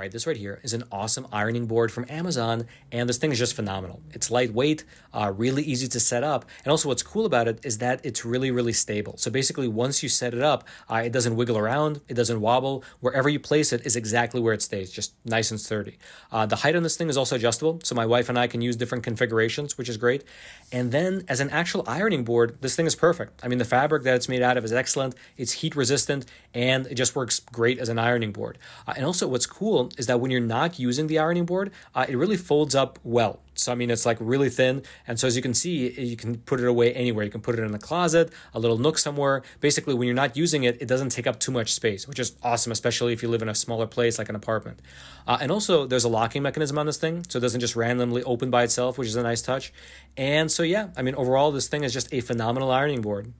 All right, this right here is an awesome ironing board from Amazon, and this thing is just phenomenal. It's lightweight, really easy to set up, and also what's cool about it is that it's really, really stable. So basically, once you set it up, it doesn't wiggle around, it doesn't wobble. Wherever you place it is exactly where it stays, just nice and sturdy. The height on this thing is also adjustable, so my wife and I can use different configurations, which is great. And then as an actual ironing board, this thing is perfect. I mean, the fabric that it's made out of is excellent, it's heat resistant, and it just works great as an ironing board. And also what's cool is that when you're not using the ironing board, it really folds up well. So, I mean, it's like really thin. And so as you can see, you can put it away anywhere. You can put it in a closet, a little nook somewhere. Basically, when you're not using it, it doesn't take up too much space, which is awesome, especially if you live in a smaller place like an apartment. And also there's a locking mechanism on this thing, so it doesn't just randomly open by itself, which is a nice touch. And so, yeah, I mean, overall, this thing is just a phenomenal ironing board.